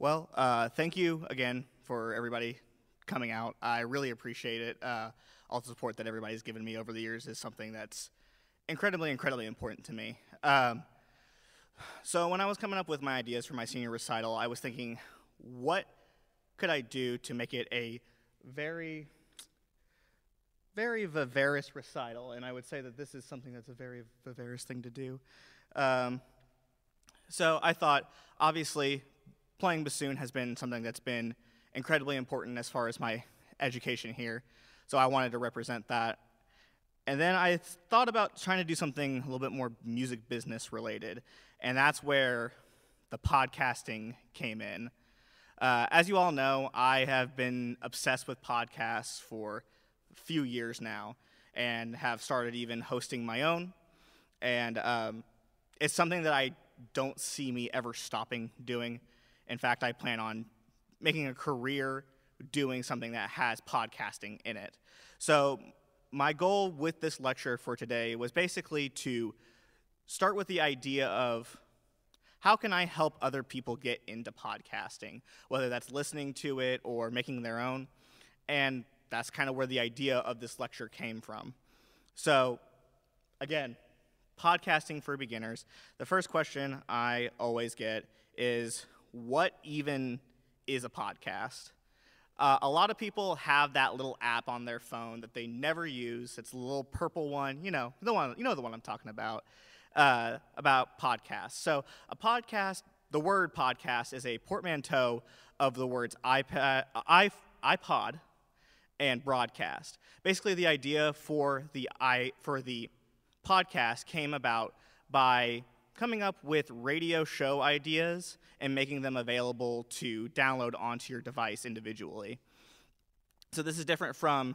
Well, thank you again for everybody coming out. I really appreciate it. All the support that everybody's given me over the years is something that's incredibly, incredibly important to me. So when I was coming up with my ideas for my senior recital, I was thinking, what could I do to make it a very, very vivacious recital? And I would say that this is something that's a very vivacious thing to do. So I thought, obviously, playing bassoon has been something that's been incredibly important as far as my education here. So I wanted to represent that. And then I thought about trying to do something a little bit more music business related. And that's where the podcasting came in. As you all know, I have been obsessed with podcasts for a few years now and have started even hosting my own. And it's something that I don't see me ever stopping doing. In fact, I plan on making a career doing something that has podcasting in it. So my goal with this lecture for today was basically to start with the idea of how can I help other people get into podcasting, whether that's listening to it or making their own. And that's kind of where the idea of this lecture came from. So again, podcasting for beginners. The first question I always get is, what even is a podcast? A lot of people have that little app on their phone that they never use. It's a little purple one, you know the one I'm talking about podcasts. So a podcast, the word podcast is a portmanteau of the words iPod and broadcast. Basically, the idea for the podcast came about by coming up with radio show ideas and making them available to download onto your device individually. So this is different from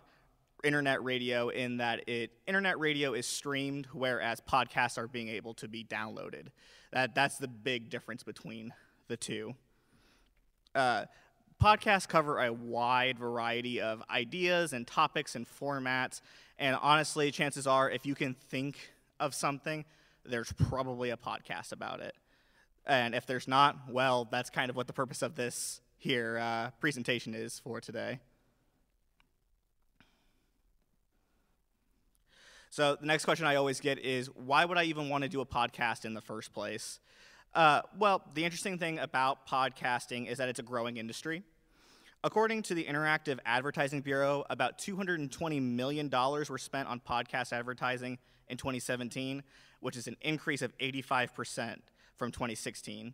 internet radio in that internet radio is streamed, whereas podcasts are being able to be downloaded. That's the big difference between the two. Podcasts cover a wide variety of ideas and topics and formats, and honestly, chances are if you can think of something, there's probably a podcast about it. And if there's not, well, that's kind of what the purpose of this here presentation is for today. So the next question I always get is, why would I even want to do a podcast in the first place? Well, the interesting thing about podcasting is that it's a growing industry. According to the Interactive Advertising Bureau, about $220 million were spent on podcast advertising in 2017, which is an increase of 85% from 2016.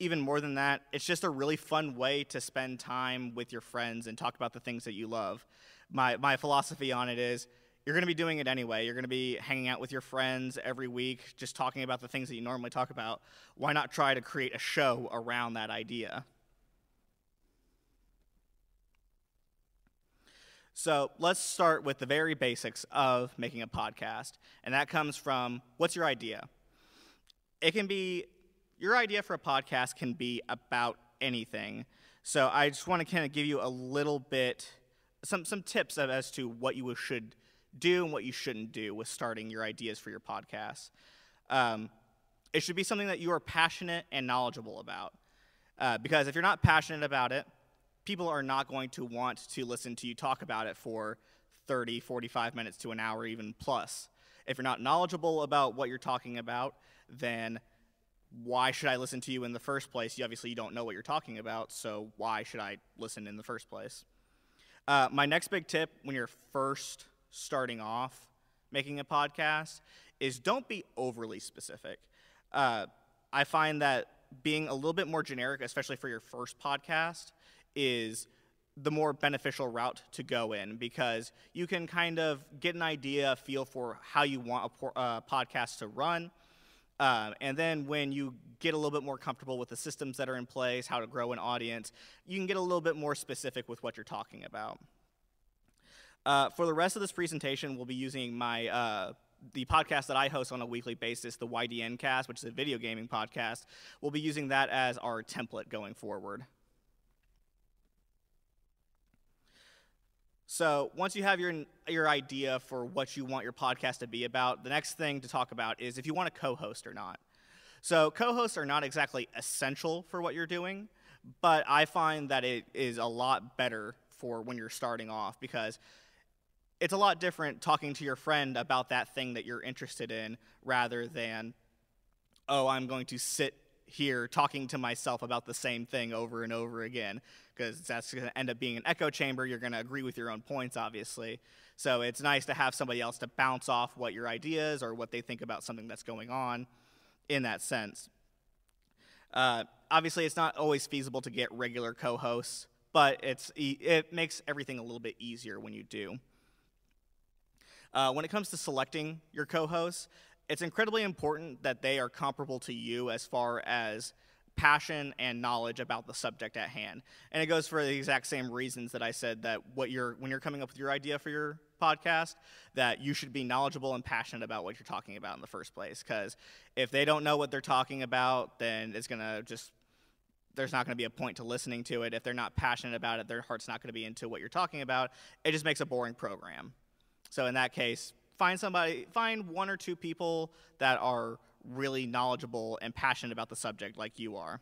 Even more than that, it's just a really fun way to spend time with your friends and talk about the things that you love. My philosophy on it is, you're going to be doing it anyway. You're going to be hanging out with your friends every week, just talking about the things that you normally talk about. Why not try to create a show around that idea? So let's start with the very basics of making a podcast, and that comes from, what's your idea? It can be, your idea for a podcast can be about anything. So I just want to kind of give you a little bit, some tips as to what you should do and what you shouldn't do with starting your ideas for your podcast. It should be something that you are passionate and knowledgeable about. Because if you're not passionate about it, people are not going to want to listen to you talk about it for 30, 45 minutes to an hour, even plus. If you're not knowledgeable about what you're talking about, then why should I listen to you in the first place? You obviously don't know what you're talking about, so why should I listen in the first place? My next big tip when you're first starting off making a podcast is, don't be overly specific. I find that being a little bit more generic, especially for your first podcast, is the more beneficial route to go in, because you can kind of get an idea, a feel for how you want a podcast to run. And then when you get a little bit more comfortable with the systems that are in place, how to grow an audience, you can get a little bit more specific with what you're talking about. For the rest of this presentation, we'll be using the podcast that I host on a weekly basis, the YDNcast, which is a video gaming podcast. We'll be using that as our template going forward. So once you have your idea for what you want your podcast to be about, the next thing to talk about is if you want to co-host or not. So co-hosts are not exactly essential for what you're doing, But I find that it is a lot better for when you're starting off, because it's a lot different talking to your friend about that thing that you're interested in rather than, oh, I'm going to sit here talking to myself about the same thing over and over again, because that's going to end up being an echo chamber. You're going to agree with your own points, obviously. So it's nice to have somebody else to bounce off what your ideas or what they think about something that's going on in that sense. Obviously, it's not always feasible to get regular co-hosts, but it makes everything a little bit easier when you do. When it comes to selecting your co-hosts, it's incredibly important that they are comparable to you as far as passion and knowledge about the subject at hand. And it goes for the exact same reasons that I said that when you're coming up with your idea for your podcast, that you should be knowledgeable and passionate about what you're talking about in the first place. Because if they don't know what they're talking about, then it's going to just, there's not going to be a point to listening to it. If they're not passionate about it, their heart's not going to be into what you're talking about. It just makes a boring program. So in that case, find one or two people that are really knowledgeable and passionate about the subject like you are.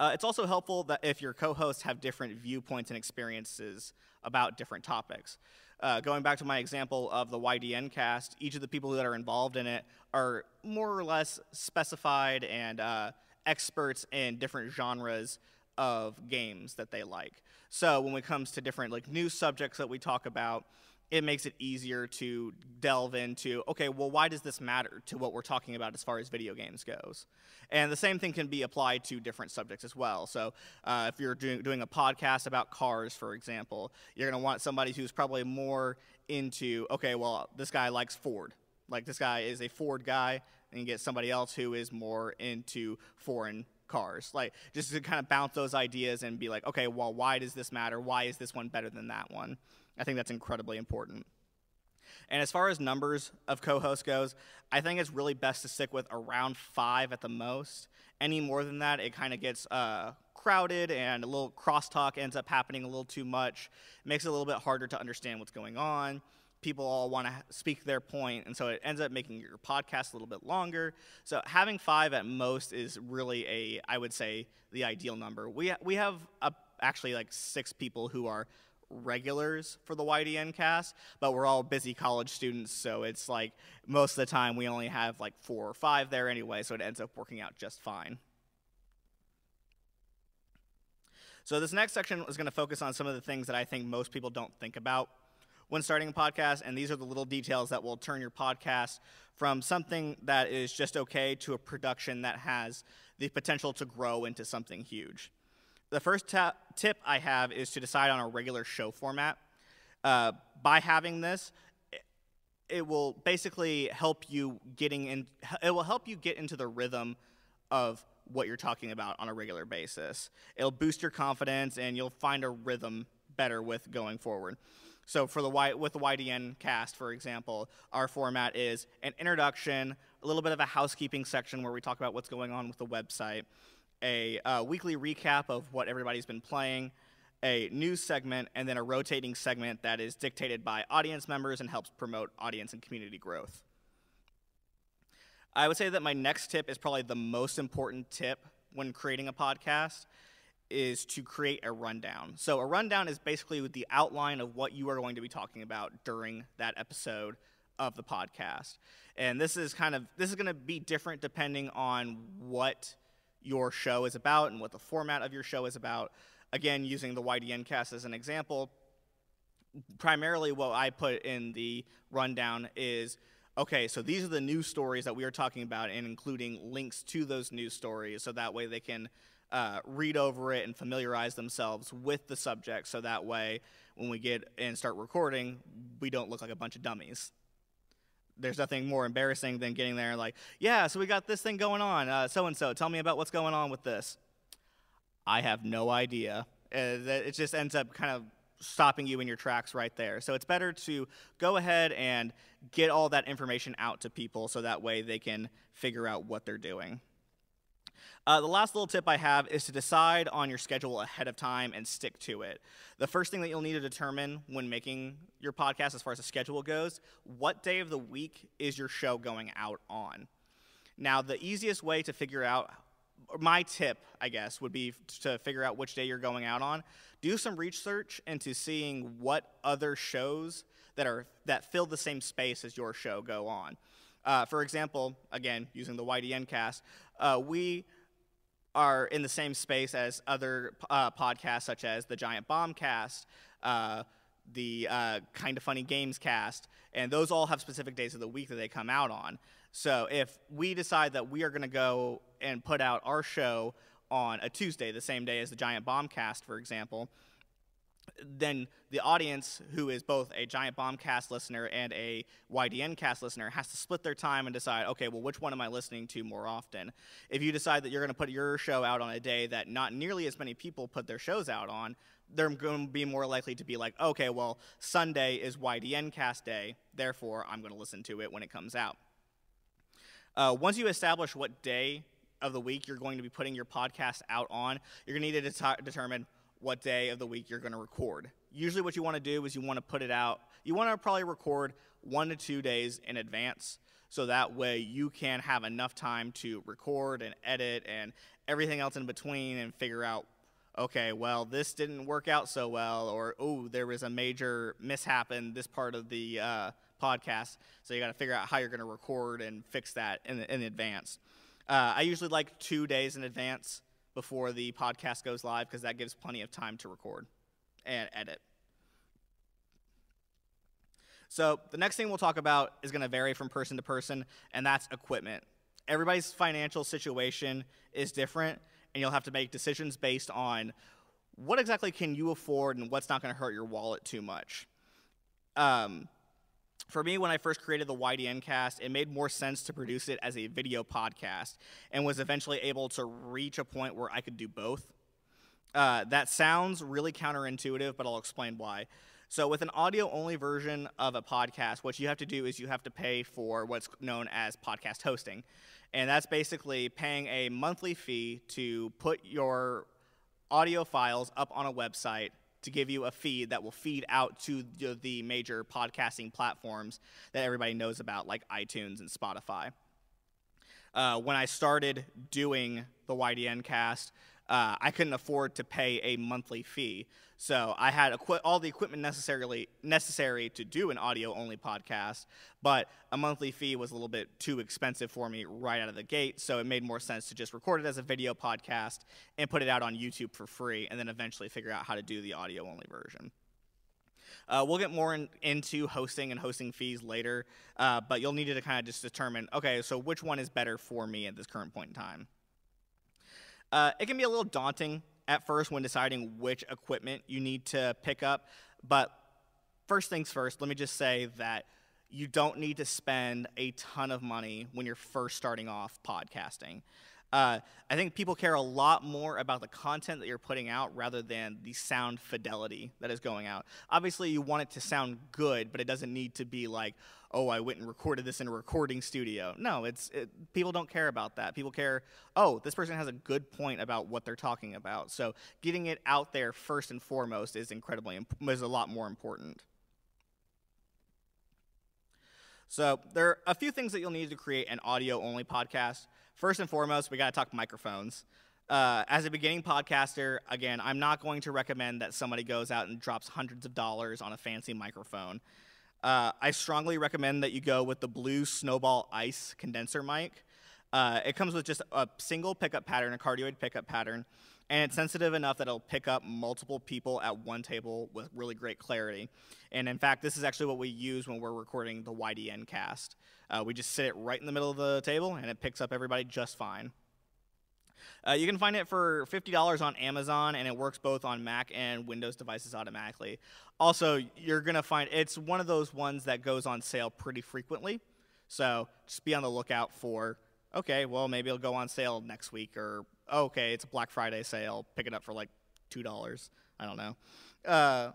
It's also helpful that if your co-hosts have different viewpoints and experiences about different topics. Going back to my example of the YDNcast, each of the people that are involved in it are more or less specified and experts in different genres of games that they like. So when it comes to different new subjects that we talk about, it makes it easier to delve into, okay, well, why does this matter to what we're talking about as far as video games goes? And the same thing can be applied to different subjects as well. So if you're doing a podcast about cars, for example, you're going to want somebody who's probably more into, okay, well, this guy likes Ford. Like, this guy is a Ford guy, and you get somebody else who is more into foreign cars. Like, just to kind of bounce those ideas and be like, okay, well, why does this matter? Why is this one better than that one? I think that's incredibly important. And as far as numbers of co-hosts goes, I think it's really best to stick with around 5 at the most. Any more than that, it kind of gets crowded, and a little crosstalk ends up happening a little too much. It makes it a little bit harder to understand what's going on. People all want to speak their point, and so it ends up making your podcast a little bit longer. So having 5 at most is really, I would say, the ideal number. We have actually like 6 people who are regulars for the YDNcast, but we're all busy college students, so it's like most of the time we only have like 4 or 5 there anyway, so it ends up working out just fine. So this next section is going to focus on some of the things that I think most people don't think about when starting a podcast, and these are the little details that will turn your podcast from something that is just okay to a production that has the potential to grow into something huge. The first tip I have is to decide on a regular show format. By having this, it will basically help you it will help you get into the rhythm of what you're talking about on a regular basis. It'll boost your confidence, and you'll find a rhythm better with going forward. So with the YDNcast, for example, our format is an introduction, a little bit of a housekeeping section where we talk about what's going on with the website, a weekly recap of what everybody's been playing, a news segment, and then a rotating segment that is dictated by audience members and helps promote audience and community growth. I would say that my next tip is probably the most important tip when creating a podcast, is to create a rundown. So a rundown is basically the outline of what you are going to be talking about during that episode of the podcast. And this is going to be different depending on what your show is about and what the format of your show is about. Again, using the YDNcast as an example, primarily what I put in the rundown is, okay, so these are the news stories that we are talking about, and including links to those news stories, so that way they can read over it and familiarize themselves with the subject, so that way when we get and start recording, we don't look like a bunch of dummies. There's nothing more embarrassing than getting there and like, yeah, so we got this thing going on. So-and-so, tell me about what's going on with this. I have no idea. It just ends up kind of stopping you in your tracks right there. So it's better to go ahead and get all that information out to people so that way they can figure out what they're doing. The last little tip I have is to decide on your schedule ahead of time and stick to it. The first thing that you'll need to determine when making your podcast as far as the schedule goes, what day of the week is your show going out on? Now, the easiest way to figure out my tip, I guess, would be to figure out which day you're going out on. Do some research into seeing what other shows that fill the same space as your show go on. For example, again, using the YDNcast, we are in the same space as other podcasts such as the Giant Bomb cast, the Kinda Funny Games cast, and those all have specific days of the week that they come out on. So if we decide that we are going to go and put out our show on a Tuesday, the same day as the Giant Bomb cast, for example, then the audience, who is both a Giant Bomb cast listener and a YDN cast listener, has to split their time and decide, okay, well, which one am I listening to more often? If you decide that you're going to put your show out on a day that not nearly as many people put their shows out on, they're going to be more likely to be like, okay, well, Sunday is YDN cast day, therefore I'm going to listen to it when it comes out. Once you establish what day of the week you're going to be putting your podcast out on, you're going to need to determine what day of the week you're going to record. Usually what you want to do is you want to put it out, you want to probably record 1 to 2 days in advance, so that way you can have enough time to record and edit and everything else in between and figure out, okay, well, this didn't work out so well, or, oh, there was a major mishap in this part of the podcast, so you got to figure out how you're going to record and fix that in advance. I usually like 2 days in advance before the podcast goes live, because that gives plenty of time to record and edit. So the next thing we'll talk about is going to vary from person to person, and that's equipment. Everybody's financial situation is different, and you'll have to make decisions based on what exactly can you afford and what's not going to hurt your wallet too much. For me, when I first created the YDNcast, it made more sense to produce it as a video podcast, and was eventually able to reach a point where I could do both. That sounds really counterintuitive, but I'll explain why. So with an audio-only version of a podcast, what you have to do is you have to pay for what's known as podcast hosting. And that's basically paying a monthly fee to put your audio files up on a website to give you a feed that will feed out to the major podcasting platforms that everybody knows about, like iTunes and Spotify. When I started doing the YDNcast, I couldn't afford to pay a monthly fee, so I had all the equipment necessary to do an audio-only podcast, but a monthly fee was a little bit too expensive for me right out of the gate, so it made more sense to just record it as a video podcast and put it out on YouTube for free, and then eventually figure out how to do the audio-only version. We'll get more into hosting and hosting fees later, but you'll need to kind of just determine, okay, so which one is better for me at this current point in time? It can be a little daunting at first when deciding which equipment you need to pick up, but first things first, let me just say that you don't need to spend a ton of money when you're first starting off podcasting. I think people care a lot more about the content that you're putting out rather than the sound fidelity that is going out. Obviously, you want it to sound good, but it doesn't need to be like, oh, I went and recorded this in a recording studio. No, people don't care about that. People care, oh, this person has a good point about what they're talking about. So getting it out there first and foremost is a lot more important. So there are a few things that you'll need to create an audio-only podcast. First and foremost, we got to talk microphones. As a beginning podcaster, again, I'm not going to recommend that somebody goes out and drops hundreds of dollars on a fancy microphone. I strongly recommend that you go with the Blue Snowball Ice condenser mic. It comes with just a single pickup pattern, a cardioid pickup pattern, and it's sensitive enough that it'll pick up multiple people at one table with really great clarity. And in fact, this is actually what we use when we're recording the YDNcast. We just sit it right in the middle of the table, and it picks up everybody just fine. You can find it for $50 on Amazon, and it works both on Mac and Windows devices automatically. Also, you're going to find it's one of those ones that goes on sale pretty frequently, so just be on the lookout for, okay, well, maybe it'll go on sale next week, or, oh, okay, it's a Black Friday sale, pick it up for like $2, I don't know.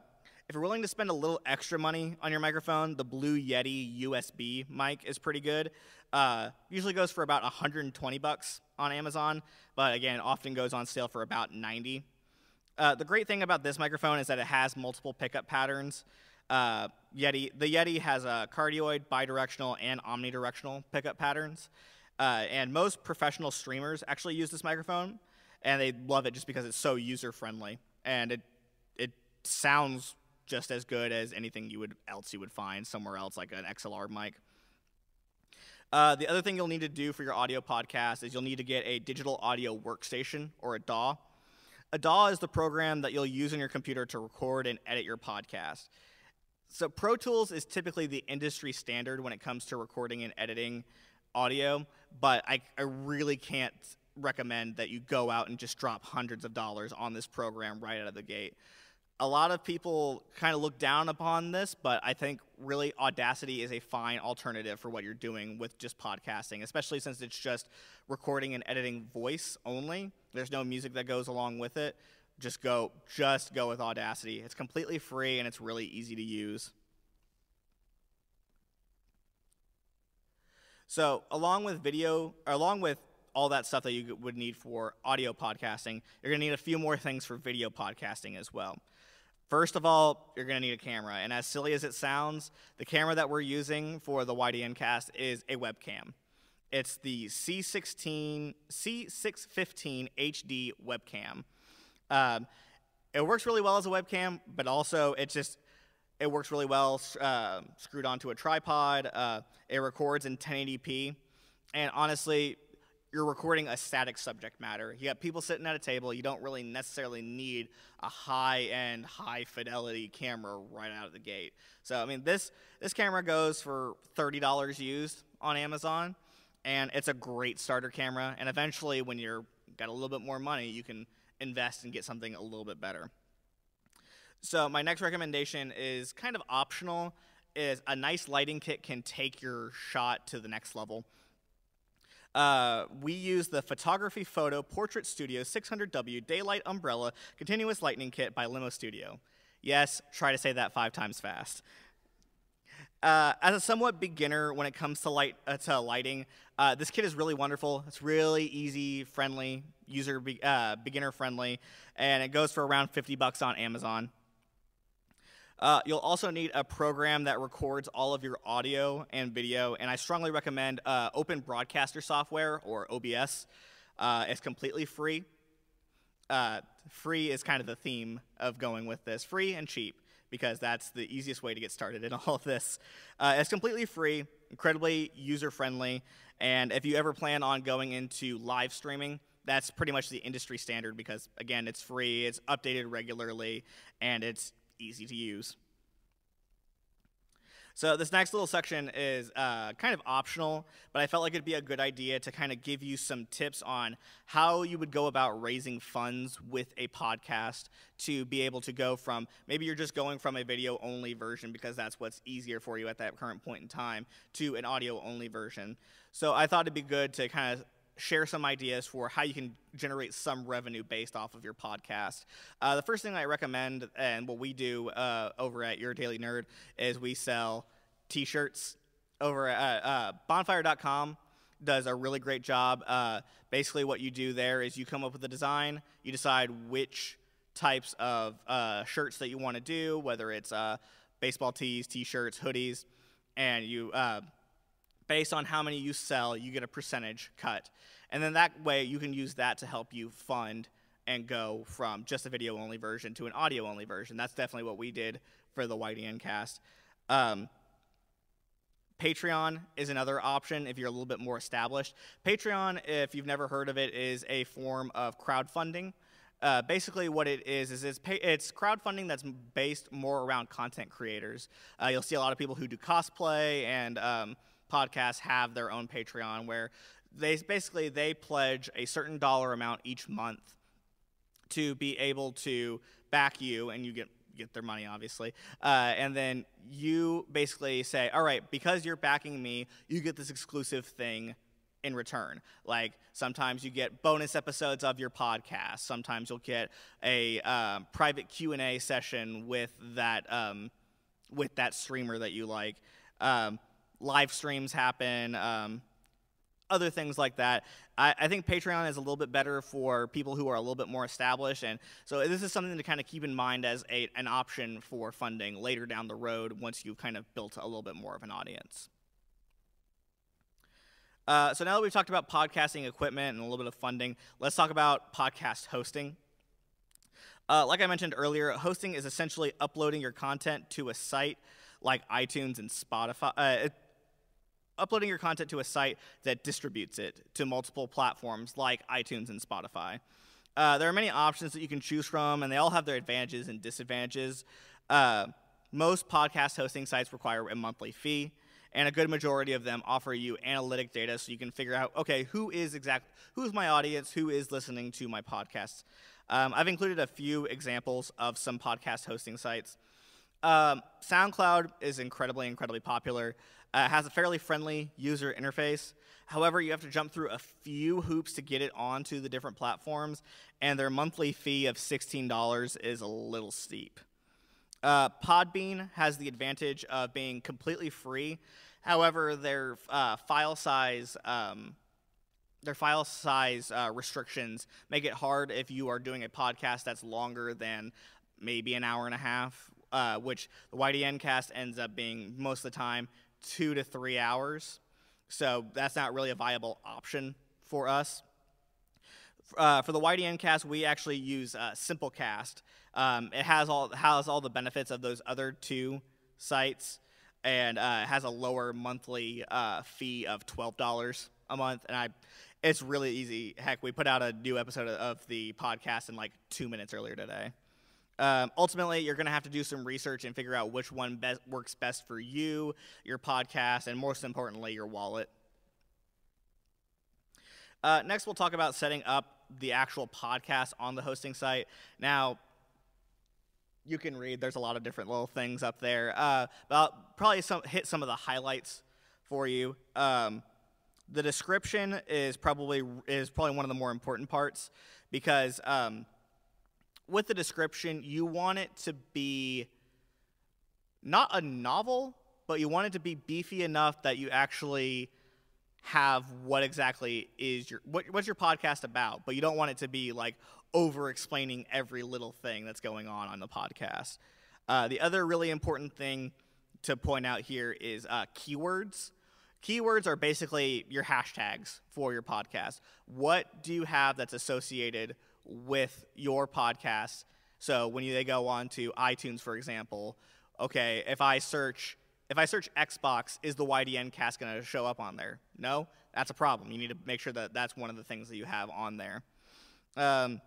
If you're willing to spend a little extra money on your microphone, the Blue Yeti USB mic is pretty good. Usually goes for about 120 bucks on Amazon, but again, often goes on sale for about 90. The great thing about this microphone is that it has multiple pickup patterns. The Yeti has a cardioid, bidirectional, and omnidirectional pickup patterns. And most professional streamers actually use this microphone, and they love it just because it's so user-friendly, and it sounds just as good as anything you would find somewhere else, like an XLR mic. The other thing you'll need to do for your audio podcast is you'll need to get a digital audio workstation, or a DAW. A DAW is the program that you'll use on your computer to record and edit your podcast. So Pro Tools is typically the industry standard when it comes to recording and editing audio, but I really can't recommend that you go out and just drop hundreds of dollars on this program right out of the gate. A lot of people kind of look down upon this, but I think really Audacity is a fine alternative for what you're doing with just podcasting, especially since it's just recording and editing voice only. There's no music that goes along with it. Just go with Audacity. It's completely free and it's really easy to use. So along with all that stuff that you would need for audio podcasting, you're going to need a few more things for video podcasting as well. First of all, you're going to need a camera, and as silly as it sounds, the camera that we're using for the YDNcast is a webcam. It's the C615 HD webcam. It works really well as a webcam, but also it works really well screwed onto a tripod. It records in 1080p, and honestly, you're recording a static subject matter. You got people sitting at a table. You don't really necessarily need a high-end, high-fidelity camera right out of the gate. So, I mean, this camera goes for $30 used on Amazon, and it's a great starter camera. And eventually, when you've got a little bit more money, you can invest and get something a little bit better. So my next recommendation is kind of optional. Is a nice lighting kit can take your shot to the next level. We use the Photography Photo Portrait Studio 600W Daylight Umbrella Continuous Lighting Kit by Limo Studio. Yes, try to say that 5 times fast. As a somewhat beginner when it comes to lighting, this kit is really wonderful. It's really easy, friendly, beginner friendly, and it goes for around $50 on Amazon. You'll also need a program that records all of your audio and video, and I strongly recommend Open Broadcaster Software, or OBS. It's completely free. Free is kind of the theme of going with this. Free and cheap, because that's the easiest way to get started in all of this. It's completely free, incredibly user-friendly, and if you ever plan on going into live streaming, that's pretty much the industry standard because, again, it's free, it's updated regularly, and it's easy to use. So this next little section is kind of optional, but I felt like it'd be a good idea to kind of give you some tips on how you would go about raising funds with a podcast to be able to go from, maybe you're just going from a video-only version because that's what's easier for you at that current point in time, to an audio-only version. So I thought it'd be good to kind of share some ideas for how you can generate some revenue based off of your podcast. The first thing I recommend, and what we do over at Your Daily Nerd, is we sell t-shirts over at bonfire.com. Does a really great job. Basically what you do there is you come up with a design, you decide which types of shirts that you want to do, whether it's baseball tees, t-shirts, hoodies, and you based on how many you sell, you get a percentage cut. And then that way you can use that to help you fund and go from just a video-only version to an audio-only version. That's definitely what we did for the YDNcast. Patreon is another option if you're a little bit more established. Patreon, if you've never heard of it, is a form of crowdfunding. Basically what it is it's crowdfunding that's based more around content creators. You'll see a lot of people who do cosplay and podcasts have their own Patreon where they pledge a certain dollar amount each month to be able to back you, and you get their money, obviously. And then you basically say, all right, because you're backing me, you get this exclusive thing in return. Like sometimes you get bonus episodes of your podcast. Sometimes you'll get a private Q&A session with that streamer that you like. Live streams happen, other things like that. I think Patreon is a little bit better for people who are a little bit more established, and so this is something to kind of keep in mind as an option for funding later down the road once you've kind of built a little bit more of an audience. So now that we've talked about podcasting equipment and a little bit of funding, let's talk about podcast hosting. Like I mentioned earlier, hosting is essentially uploading your content to a site like iTunes and Spotify. Uploading your content to a site that distributes it to multiple platforms like iTunes and Spotify. There are many options that you can choose from, and they all have their advantages and disadvantages. Most podcast hosting sites require a monthly fee, and a good majority of them offer you analytic data so you can figure out, okay, who is my audience, who is listening to my podcasts. I've included a few examples of some podcast hosting sites. SoundCloud is incredibly popular. Has a fairly friendly user interface. However, you have to jump through a few hoops to get it onto the different platforms, and their monthly fee of $16 is a little steep. Podbean has the advantage of being completely free. However, their file size restrictions make it hard if you are doing a podcast that's longer than maybe an hour and a half, which the YDNcast ends up being most of the time 2 to 3 hours. So that's not really a viable option for us. For the YDNcast, we actually use Simplecast. It has all the benefits of those other two sites, and has a lower monthly fee of $12 a month. And it's really easy. Heck, we put out a new episode of the podcast in like 2 minutes earlier today. Ultimately, you're going to have to do some research and figure out which one works best for you, your podcast, and most importantly, your wallet. Next, we'll talk about setting up the actual podcast on the hosting site. Now, you can read there's a lot of different little things up there, but I'll probably hit some of the highlights for you. The description is probably one of the more important parts, because with the description, you want it to be not a novel, but you want it to be beefy enough that you actually have what exactly is what's your podcast about, but you don't want it to be like over-explaining every little thing that's going on the podcast. The other really important thing to point out here is keywords. Keywords are basically your hashtags for your podcast. What do you have that's associated with your podcast? So when they go on to iTunes, for example, okay, if I search Xbox, is the YDNcast going to show up on there? No, that's a problem. You need to make sure that that's one of the things that you have on there. That's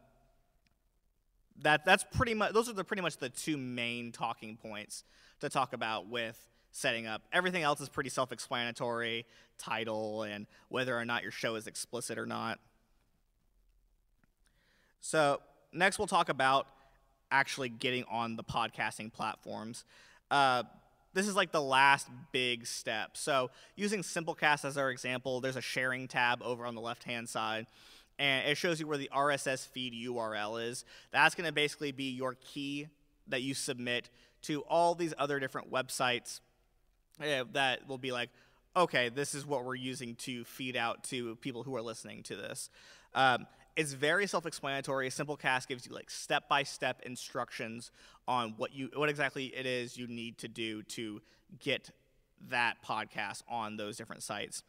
pretty much, those are pretty much the two main talking points to talk about with setting up. Everything else is pretty self-explanatory: title and whether or not your show is explicit or not. So next we'll talk about actually getting on the podcasting platforms. This is like the last big step. So using Simplecast as our example, there's a sharing tab over on the left-hand side, and it shows you where the RSS feed URL is. That's going to basically be your key that you submit to all these other different websites that will be like, okay, this is what we're using to feed out to people who are listening to this. It's very self-explanatory. Simplecast gives you like step-by-step instructions on what exactly it is you need to do to get that podcast on those different sites.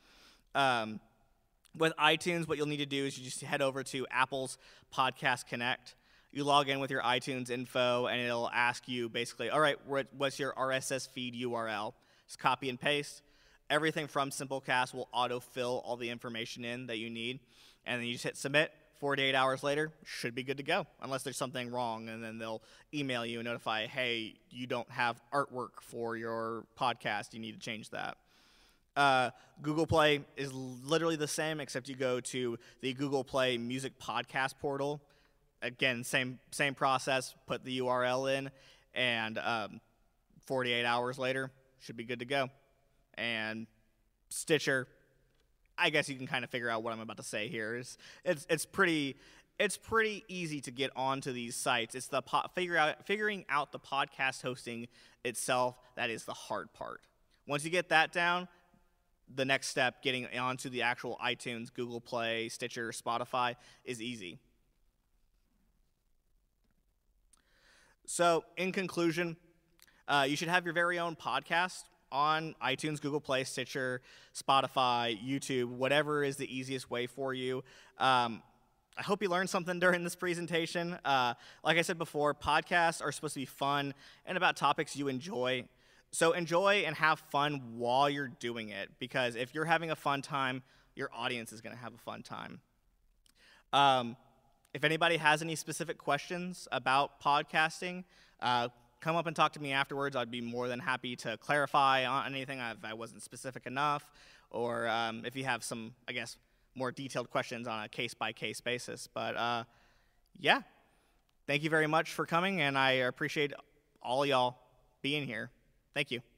With iTunes, what you'll need to do is you just head over to Apple's Podcast Connect. You log in with your iTunes info, and it'll ask you basically, all right, what's your RSS feed URL? Just copy and paste. Everything from Simplecast will auto-fill all the information in that you need, and then you just hit submit. 48 hours later, should be good to go, unless there's something wrong, and then they'll email you and notify, hey, you don't have artwork for your podcast, you need to change that. Google Play is literally the same, except you go to the Google Play Music Podcast portal. Again, same process, put the URL in, and 48 hours later, should be good to go. And Stitcher, I guess you can kind of figure out what I'm about to say here. It's pretty easy to get onto these sites. It's the figuring out the podcast hosting itself that is the hard part. Once you get that down, the next step, getting onto the actual iTunes, Google Play, Stitcher, Spotify, is easy. So in conclusion, you should have your very own podcast on iTunes, Google Play, Stitcher, Spotify, YouTube, whatever is the easiest way for you. I hope you learned something during this presentation. Like I said before, podcasts are supposed to be fun and about topics you enjoy. So enjoy and have fun while you're doing it, because if you're having a fun time, your audience is going to have a fun time. If anybody has any specific questions about podcasting, come up and talk to me afterwards. I'd be more than happy to clarify on anything if I wasn't specific enough, or if you have some, I guess, more detailed questions on a case-by-case basis. But yeah, thank you very much for coming, and I appreciate all y'all being here. Thank you.